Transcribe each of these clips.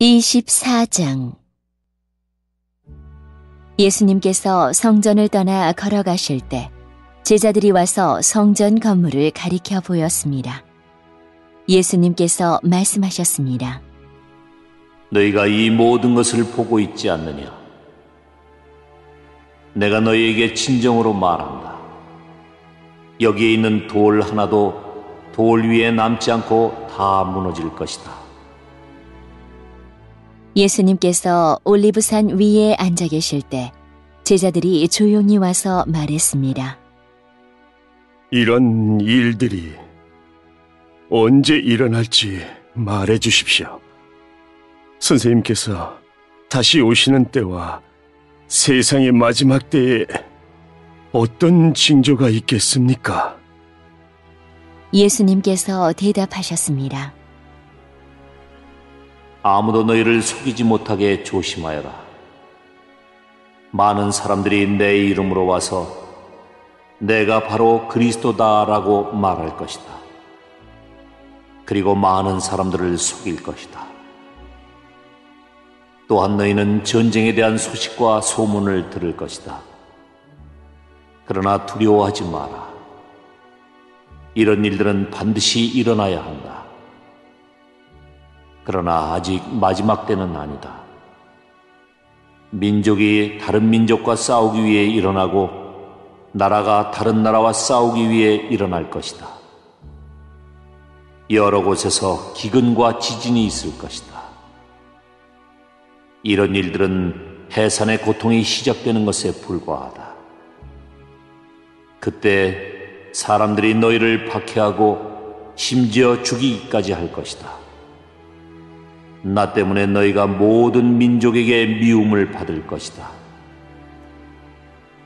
24장 예수님께서 성전을 떠나 걸어가실 때 제자들이 와서 성전 건물을 가리켜 보였습니다. 예수님께서 말씀하셨습니다. 너희가 이 모든 것을 보고 있지 않느냐? 내가 너희에게 진정으로 말한다. 여기에 있는 돌 하나도 돌 위에 남지 않고 다 무너질 것이다. 예수님께서 올리브산 위에 앉아 계실 때 제자들이 조용히 와서 말했습니다. 이런 일들이 언제 일어날지 말해 주십시오. 선생님께서 다시 오시는 때와 세상의 마지막 때에 어떤 징조가 있겠습니까? 예수님께서 대답하셨습니다. 아무도 너희를 속이지 못하게 조심하여라. 많은 사람들이 내 이름으로 와서 내가 바로 그리스도다라고 말할 것이다. 그리고 많은 사람들을 속일 것이다. 또한 너희는 전쟁에 대한 소식과 소문을 들을 것이다. 그러나 두려워하지 마라. 이런 일들은 반드시 일어나야 한다. 그러나 아직 마지막 때는 아니다. 민족이 다른 민족과 싸우기 위해 일어나고 나라가 다른 나라와 싸우기 위해 일어날 것이다. 여러 곳에서 기근과 지진이 있을 것이다. 이런 일들은 해산의 고통이 시작되는 것에 불과하다. 그때 사람들이 너희를 박해하고 심지어 죽이기까지 할 것이다. 나 때문에 너희가 모든 민족에게 미움을 받을 것이다.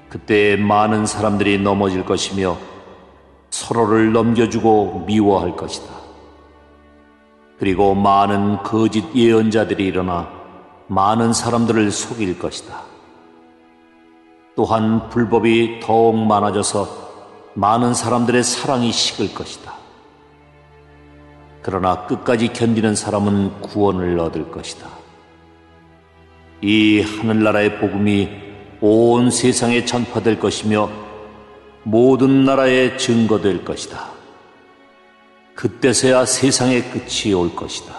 그때 많은 사람들이 넘어질 것이며 서로를 넘겨주고 미워할 것이다. 그리고 많은 거짓 예언자들이 일어나 많은 사람들을 속일 것이다. 또한 불법이 더욱 많아져서 많은 사람들의 사랑이 식을 것이다. 그러나 끝까지 견디는 사람은 구원을 얻을 것이다. 이 하늘나라의 복음이 온 세상에 전파될 것이며 모든 나라에 증거될 것이다. 그때서야 세상의 끝이 올 것이다.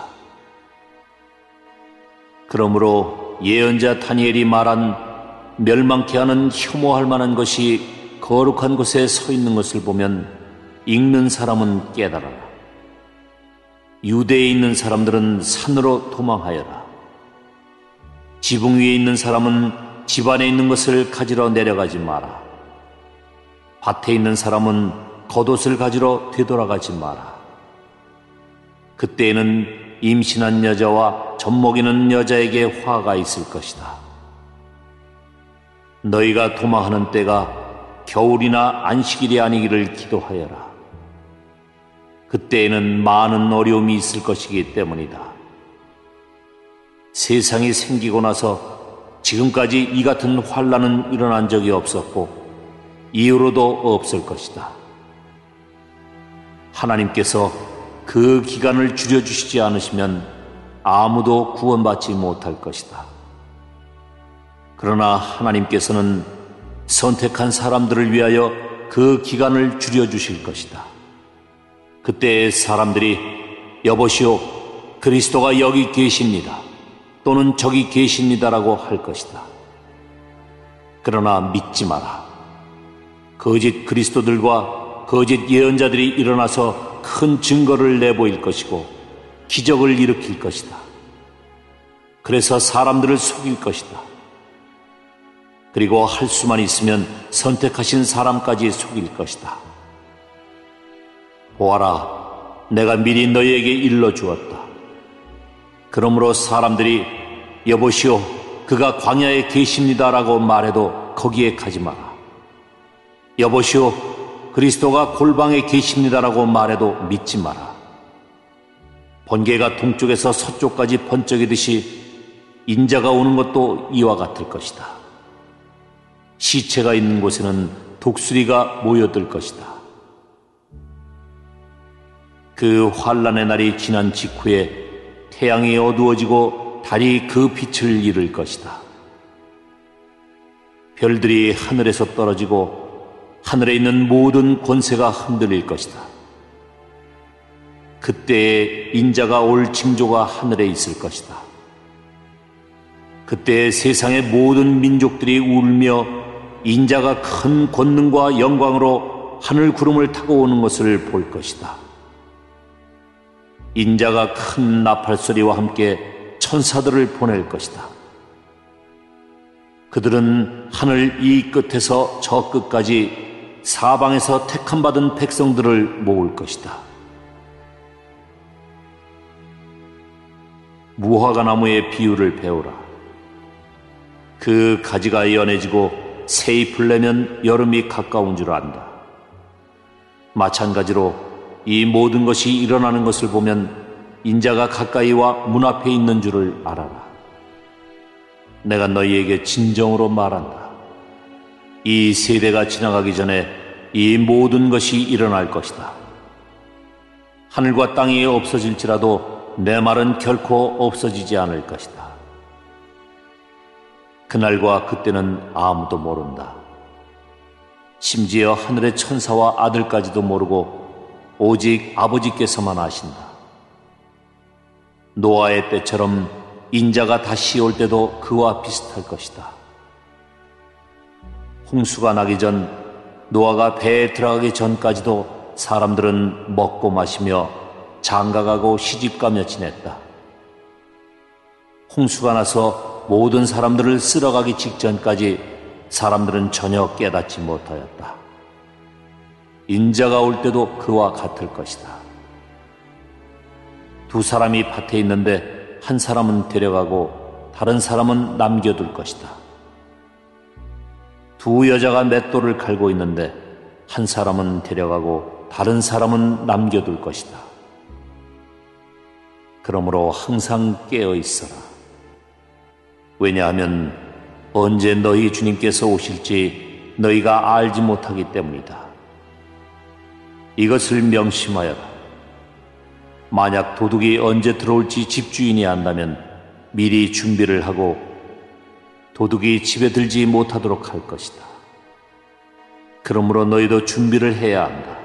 그러므로 예언자 다니엘이 말한 멸망케 하는 혐오할 만한 것이 거룩한 곳에 서 있는 것을 보면 읽는 사람은 깨달아라. 유대에 있는 사람들은 산으로 도망하여라. 지붕 위에 있는 사람은 집 안에 있는 것을 가지러 내려가지 마라. 밭에 있는 사람은 겉옷을 가지러 되돌아가지 마라. 그때에는 임신한 여자와 젖먹이는 여자에게 화가 있을 것이다. 너희가 도망하는 때가 겨울이나 안식일이 아니기를 기도하여라. 그때에는 많은 어려움이 있을 것이기 때문이다. 세상이 생기고 나서 지금까지 이 같은 환난은 일어난 적이 없었고 이후로도 없을 것이다. 하나님께서 그 기간을 줄여주시지 않으시면 아무도 구원받지 못할 것이다. 그러나 하나님께서는 선택한 사람들을 위하여 그 기간을 줄여주실 것이다. 그때 사람들이 여보시오 그리스도가 여기 계십니다 또는 저기 계십니다라고 할 것이다. 그러나 믿지 마라. 거짓 그리스도들과 거짓 예언자들이 일어나서 큰 증거를 내보일 것이고 기적을 일으킬 것이다. 그래서 사람들을 속일 것이다. 그리고 할 수만 있으면 선택하신 사람까지 속일 것이다. 보아라, 내가 미리 너희에게 일러주었다. 그러므로 사람들이 여보시오, 그가 광야에 계십니다라고 말해도 거기에 가지 마라. 여보시오, 그리스도가 골방에 계십니다라고 말해도 믿지 마라. 번개가 동쪽에서 서쪽까지 번쩍이듯이 인자가 오는 것도 이와 같을 것이다. 시체가 있는 곳에는 독수리가 모여들 것이다. 그 환난의 날이 지난 직후에 태양이 어두워지고 달이 그 빛을 잃을 것이다. 별들이 하늘에서 떨어지고 하늘에 있는 모든 권세가 흔들릴 것이다. 그때에 인자가 올 징조가 하늘에 있을 것이다. 그때 세상의 모든 민족들이 울며 인자가 큰 권능과 영광으로 하늘 구름을 타고 오는 것을 볼 것이다. 인자가 큰 나팔 소리와 함께 천사들을 보낼 것이다. 그들은 하늘 이 끝에서 저 끝까지 사방에서 택함받은 백성들을 모을 것이다. 무화과나무의 비유를 배우라. 그 가지가 연해지고 새잎을 내면 여름이 가까운 줄 안다. 마찬가지로 이 모든 것이 일어나는 것을 보면 인자가 가까이와 문 앞에 있는 줄을 알아라. 내가 너희에게 진정으로 말한다. 이 세대가 지나가기 전에 이 모든 것이 일어날 것이다. 하늘과 땅이 없어질지라도 내 말은 결코 없어지지 않을 것이다. 그날과 그때는 아무도 모른다. 심지어 하늘의 천사와 아들까지도 모르고 오직 아버지께서만 아신다. 노아의 때처럼 인자가 다시 올 때도 그와 비슷할 것이다. 홍수가 나기 전, 노아가 배에 들어가기 전까지도 사람들은 먹고 마시며 장가가고 시집가며 지냈다. 홍수가 나서 모든 사람들을 쓸어가기 직전까지 사람들은 전혀 깨닫지 못하였다. 인자가 올 때도 그와 같을 것이다. 두 사람이 밭에 있는데 한 사람은 데려가고 다른 사람은 남겨둘 것이다. 두 여자가 맷돌을 갈고 있는데 한 사람은 데려가고 다른 사람은 남겨둘 것이다. 그러므로 항상 깨어 있어라. 왜냐하면 언제 너희 주님께서 오실지 너희가 알지 못하기 때문이다. 이것을 명심하여라. 만약 도둑이 언제 들어올지 집주인이 안다면 미리 준비를 하고 도둑이 집에 들지 못하도록 할 것이다. 그러므로 너희도 준비를 해야 한다.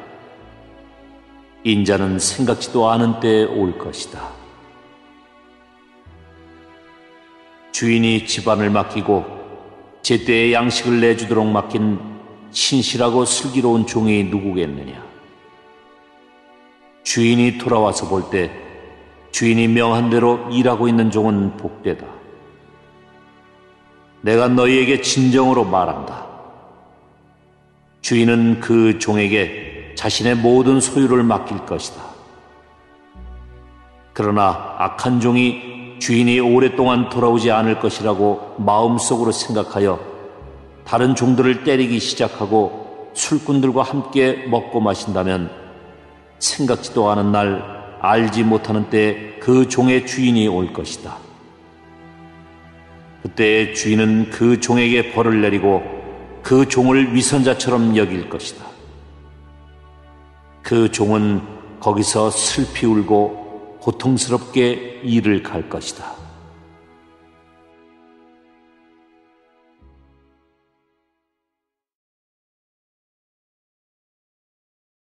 인자는 생각지도 않은 때에 올 것이다. 주인이 집안을 맡기고 제때에 양식을 내주도록 맡긴 신실하고 슬기로운 종이 누구겠느냐. 주인이 돌아와서 볼 때 주인이 명한 대로 일하고 있는 종은 복되다. 내가 너희에게 진정으로 말한다. 주인은 그 종에게 자신의 모든 소유를 맡길 것이다. 그러나 악한 종이 주인이 오랫동안 돌아오지 않을 것이라고 마음속으로 생각하여 다른 종들을 때리기 시작하고 술꾼들과 함께 먹고 마신다면 생각지도 않은 날, 알지 못하는 때에 그 종의 주인이 올 것이다. 그때 주인은 그 종에게 벌을 내리고 그 종을 위선자처럼 여길 것이다. 그 종은 거기서 슬피 울고 고통스럽게 이를 갈 것이다.